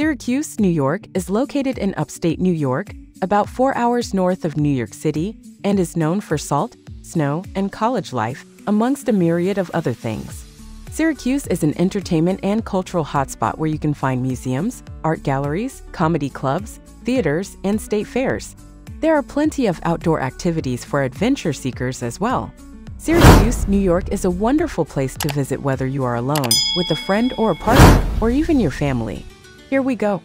Syracuse, New York is located in upstate New York, about 4 hours north of New York City, and is known for salt, snow, and college life, amongst a myriad of other things. Syracuse is an entertainment and cultural hotspot where you can find museums, art galleries, comedy clubs, theaters, and state fairs. There are plenty of outdoor activities for adventure seekers as well. Syracuse, New York is a wonderful place to visit whether you are alone, with a friend or a partner, or even your family. Here we go.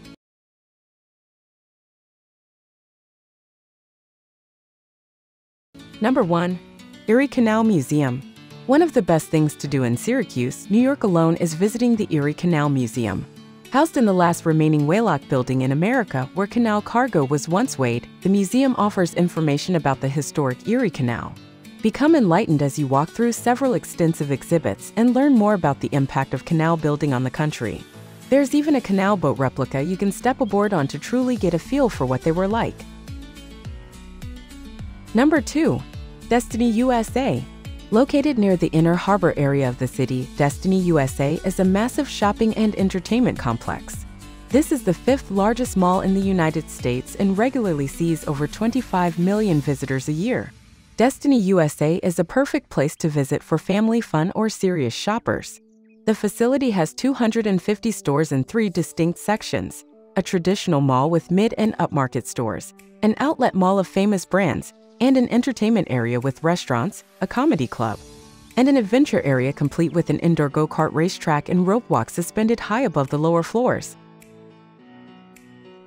Number 1. Erie Canal Museum. One of the best things to do in Syracuse, New York alone is visiting the Erie Canal Museum. Housed in the last remaining waylock building in America where canal cargo was once weighed, the museum offers information about the historic Erie Canal. Become enlightened as you walk through several extensive exhibits and learn more about the impact of canal building on the country. There's even a canal boat replica you can step aboard on to truly get a feel for what they were like. Number 2. Destiny USA. Located near the Inner Harbor area of the city, Destiny USA is a massive shopping and entertainment complex. This is the 5th largest mall in the United States and regularly sees over 25 million visitors a year. Destiny USA is a perfect place to visit for family fun or serious shoppers. The facility has 250 stores in 3 distinct sections: a traditional mall with mid and upmarket stores, an outlet mall of famous brands, and an entertainment area with restaurants, a comedy club, and an adventure area complete with an indoor go-kart racetrack and rope walk suspended high above the lower floors.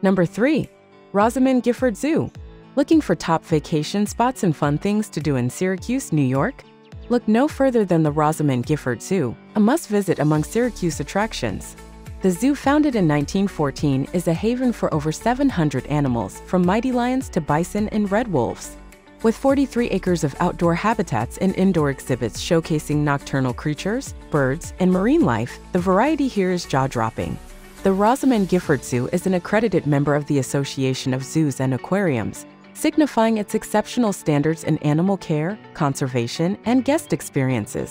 Number 3. Rosamond Gifford Zoo. Looking for top vacation spots and fun things to do in Syracuse, New York? Look no further than the Rosamond Gifford Zoo, a must-visit among Syracuse attractions. The zoo, founded in 1914, is a haven for over 700 animals, from mighty lions to bison and red wolves. With 43 acres of outdoor habitats and indoor exhibits showcasing nocturnal creatures, birds, and marine life, the variety here is jaw-dropping. The Rosamond Gifford Zoo is an accredited member of the Association of Zoos and Aquariums, signifying its exceptional standards in animal care, conservation, and guest experiences.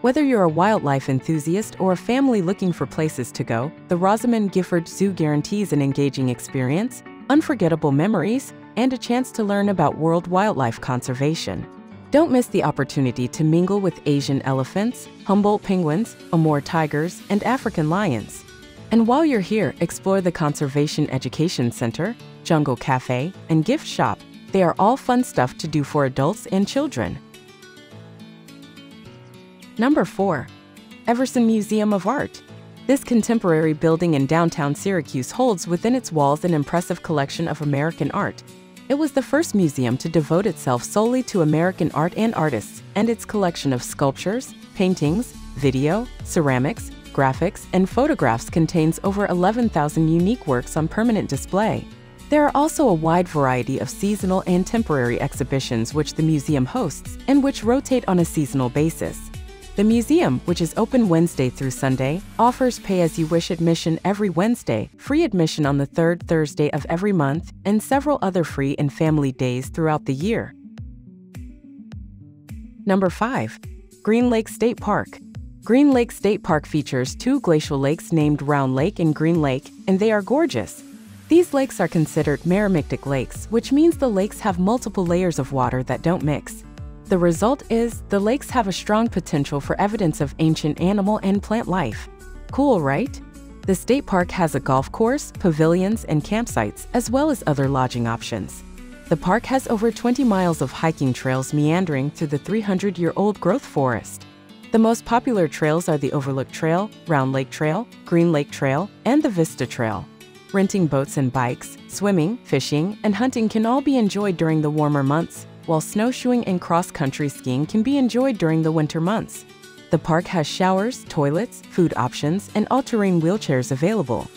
Whether you're a wildlife enthusiast or a family looking for places to go, the Rosamond Gifford Zoo guarantees an engaging experience, unforgettable memories, and a chance to learn about world wildlife conservation. Don't miss the opportunity to mingle with Asian elephants, Humboldt penguins, Amur tigers, and African lions. And while you're here, explore the Conservation Education Center, Jungle Cafe, and Gift Shop. They are all fun stuff to do for adults and children. Number 4. Everson Museum of Art. This contemporary building in downtown Syracuse holds within its walls an impressive collection of American art. It was the first museum to devote itself solely to American art and artists, and its collection of sculptures, paintings, video, ceramics, graphics, and photographs contains over 11,000 unique works on permanent display. There are also a wide variety of seasonal and temporary exhibitions which the museum hosts and which rotate on a seasonal basis. The museum, which is open Wednesday through Sunday, offers pay-as-you-wish admission every Wednesday, free admission on the 3rd Thursday of every month, and several other free and family days throughout the year. Number 5. Green Lakes State Park. Green Lakes State Park features 2 glacial lakes named Round Lake and Green Lake, and they are gorgeous. These lakes are considered meromictic lakes, which means the lakes have multiple layers of water that don't mix. The result is, the lakes have a strong potential for evidence of ancient animal and plant life. Cool, right? The state park has a golf course, pavilions, and campsites, as well as other lodging options. The park has over 20 miles of hiking trails meandering through the 300-year-old growth forest. The most popular trails are the Overlook Trail, Round Lake Trail, Green Lake Trail, and the Vista Trail. Renting boats and bikes, swimming, fishing, and hunting can all be enjoyed during the warmer months, while snowshoeing and cross-country skiing can be enjoyed during the winter months. The park has showers, toilets, food options, and all-terrain wheelchairs available.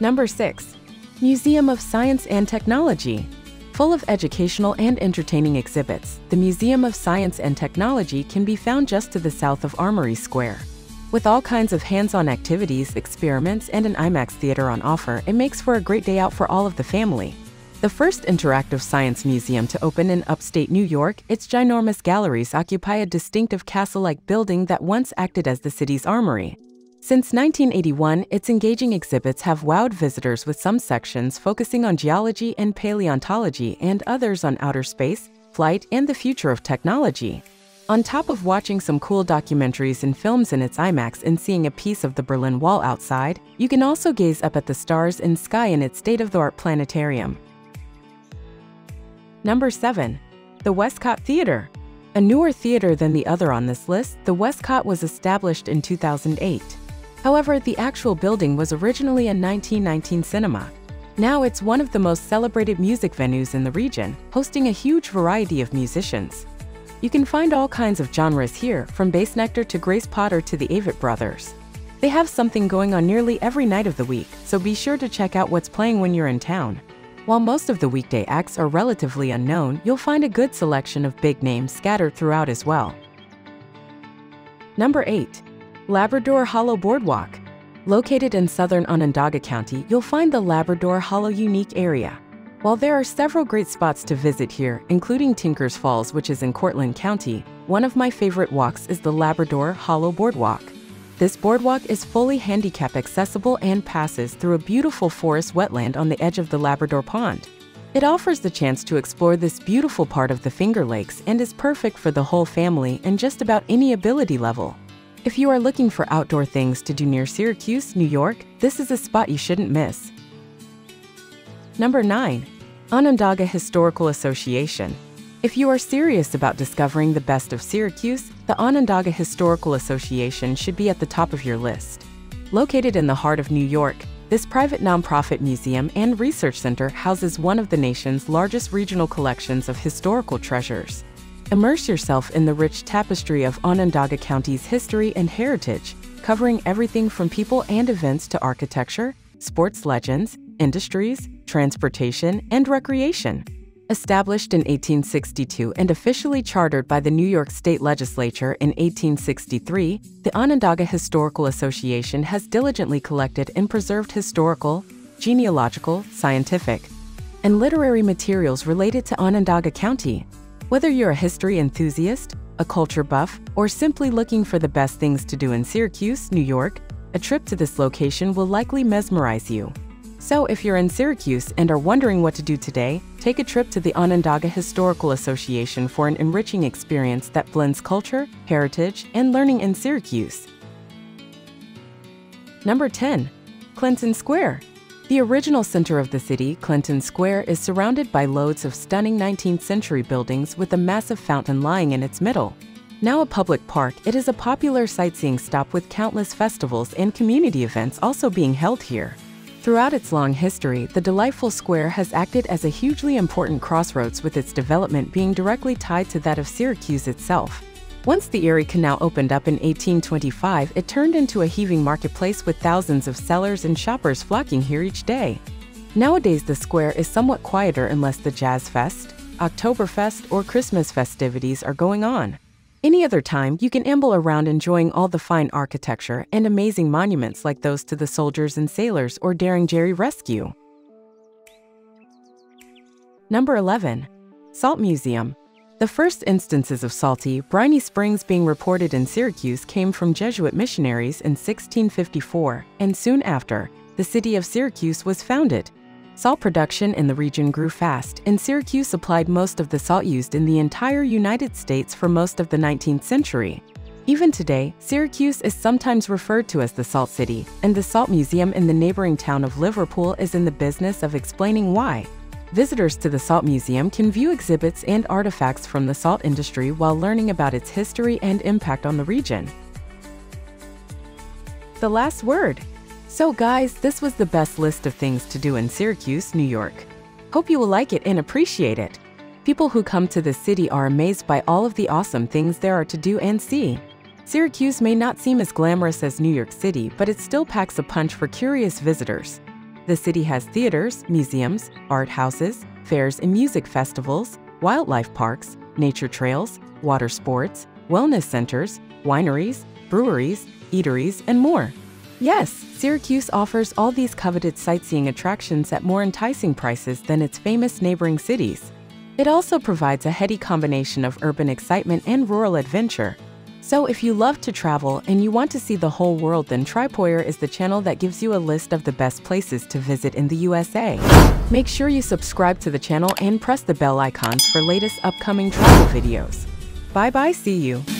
Number 6. Museum of Science and Technology. Full of educational and entertaining exhibits, the Museum of Science and Technology can be found just to the south of Armory Square. With all kinds of hands-on activities, experiments, and an IMAX theater on offer, it makes for a great day out for all of the family. The first interactive science museum to open in upstate New York, its ginormous galleries occupy a distinctive castle-like building that once acted as the city's armory. Since 1981, its engaging exhibits have wowed visitors with some sections focusing on geology and paleontology and others on outer space, flight, and the future of technology. On top of watching some cool documentaries and films in its IMAX and seeing a piece of the Berlin Wall outside, you can also gaze up at the stars and sky in its state-of-the-art planetarium. Number 7. The Westcott Theatre. A newer theater than the other on this list, the Westcott was established in 2008. However, the actual building was originally a 1919 cinema. Now it's one of the most celebrated music venues in the region, hosting a huge variety of musicians. You can find all kinds of genres here, from Bass Nectar to Grace Potter to the Avett Brothers. They have something going on nearly every night of the week, so be sure to check out what's playing when you're in town. While most of the weekday acts are relatively unknown, you'll find a good selection of big names scattered throughout as well. Number 8. Labrador Hollow Boardwalk. Located in southern Onondaga County, you'll find the Labrador Hollow unique area. While there are several great spots to visit here, including Tinker's Falls, which is in Cortland County, one of my favorite walks is the Labrador Hollow Boardwalk. This boardwalk is fully handicap accessible and passes through a beautiful forest wetland on the edge of the Labrador Pond. It offers the chance to explore this beautiful part of the Finger Lakes and is perfect for the whole family and just about any ability level. If you are looking for outdoor things to do near Syracuse, New York, this is a spot you shouldn't miss. Number 9. Onondaga Historical Association. If you are serious about discovering the best of Syracuse, the Onondaga Historical Association should be at the top of your list. Located in the heart of New York, this private nonprofit museum and research center houses one of the nation's largest regional collections of historical treasures. Immerse yourself in the rich tapestry of Onondaga County's history and heritage, covering everything from people and events to architecture, sports legends, industries, transportation, and recreation. Established in 1862 and officially chartered by the New York State Legislature in 1863, the Onondaga Historical Association has diligently collected and preserved historical, genealogical, scientific, and literary materials related to Onondaga County. Whether you're a history enthusiast, a culture buff, or simply looking for the best things to do in Syracuse, New York, a trip to this location will likely mesmerize you. So if you're in Syracuse and are wondering what to do today, take a trip to the Onondaga Historical Association for an enriching experience that blends culture, heritage, and learning in Syracuse. Number 10. Clinton Square. The original center of the city, Clinton Square, is surrounded by loads of stunning 19th century buildings with a massive fountain lying in its middle. Now a public park, it is a popular sightseeing stop with countless festivals and community events also being held here. Throughout its long history, the delightful square has acted as a hugely important crossroads, with its development being directly tied to that of Syracuse itself. Once the Erie Canal opened up in 1825, it turned into a heaving marketplace with thousands of sellers and shoppers flocking here each day. Nowadays, the square is somewhat quieter unless the Jazz Fest, Oktoberfest, or Christmas festivities are going on. Any other time, you can amble around enjoying all the fine architecture and amazing monuments like those to the soldiers and sailors or Daring Jerry Rescue. Number 11. Salt Museum. The first instances of salty, briny springs being reported in Syracuse came from Jesuit missionaries in 1654, and soon after, the city of Syracuse was founded. Salt production in the region grew fast, and Syracuse supplied most of the salt used in the entire United States for most of the 19th century. Even today, Syracuse is sometimes referred to as the Salt City, and the Salt Museum in the neighboring town of Liverpool is in the business of explaining why. Visitors to the Salt Museum can view exhibits and artifacts from the salt industry while learning about its history and impact on the region. The last word. So guys, this was the best list of things to do in Syracuse, New York. Hope you will like it and appreciate it. People who come to this city are amazed by all of the awesome things there are to do and see. Syracuse may not seem as glamorous as New York City, but it still packs a punch for curious visitors. The city has theaters, museums, art houses, fairs and music festivals, wildlife parks, nature trails, water sports, wellness centers, wineries, breweries, eateries, and more. Yes, Syracuse offers all these coveted sightseeing attractions at more enticing prices than its famous neighboring cities. It also provides a heady combination of urban excitement and rural adventure. So if you love to travel and you want to see the whole world, then Tripoyer is the channel that gives you a list of the best places to visit in the USA. Make sure you subscribe to the channel and press the bell icons for latest upcoming travel videos. Bye bye, see you!